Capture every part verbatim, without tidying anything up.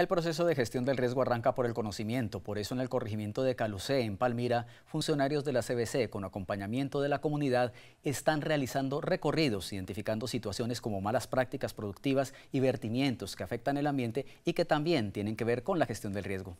El proceso de gestión del riesgo arranca por el conocimiento, por eso en el corregimiento de Calucé, en Palmira, funcionarios de la C V C con acompañamiento de la comunidad están realizando recorridos, identificando situaciones como malas prácticas productivas y vertimientos que afectan el ambiente y que también tienen que ver con la gestión del riesgo.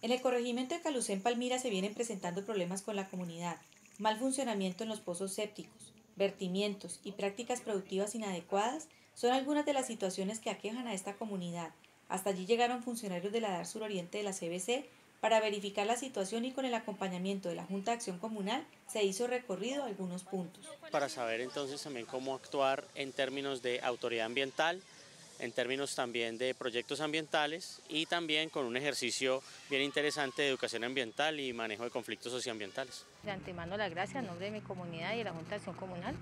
En el corregimiento de Calucé, en Palmira, se vienen presentando problemas con la comunidad, mal funcionamiento en los pozos sépticos, vertimientos y prácticas productivas inadecuadas son algunas de las situaciones que aquejan a esta comunidad. Hasta allí llegaron funcionarios de la D A R Suroriente de la C V C para verificar la situación y con el acompañamiento de la Junta de Acción Comunal se hizo recorrido a algunos puntos. Para saber entonces también cómo actuar en términos de autoridad ambiental, en términos también de proyectos ambientales y también con un ejercicio bien interesante de educación ambiental y manejo de conflictos socioambientales. De antemano las gracias en nombre de mi comunidad y de la Junta de Acción Comunal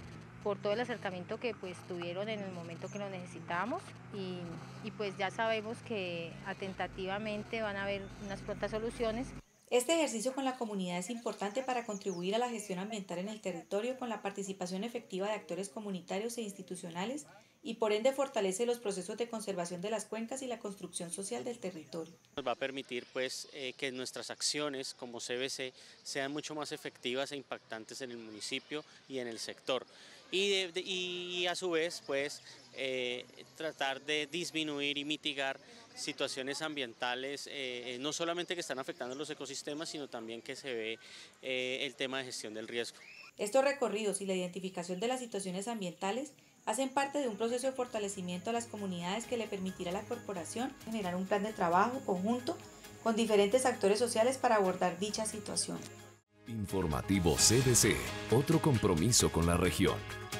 por todo el acercamiento que pues tuvieron en el momento que lo necesitábamos y, y pues ya sabemos que atentativamente van a haber unas prontas soluciones. Este ejercicio con la comunidad es importante para contribuir a la gestión ambiental en el territorio con la participación efectiva de actores comunitarios e institucionales y por ende fortalece los procesos de conservación de las cuencas y la construcción social del territorio. Nos va a permitir pues eh, que nuestras acciones como C V C sean mucho más efectivas e impactantes en el municipio y en el sector y, de, de, y a su vez pues eh, tratar de disminuir y mitigar situaciones ambientales, eh, no solamente que están afectando los ecosistemas, sino también que se ve eh, el tema de gestión del riesgo. Estos recorridos y la identificación de las situaciones ambientales hacen parte de un proceso de fortalecimiento a las comunidades que le permitirá a la corporación generar un plan de trabajo conjunto con diferentes actores sociales para abordar dicha situación. Informativo C V C, otro compromiso con la región.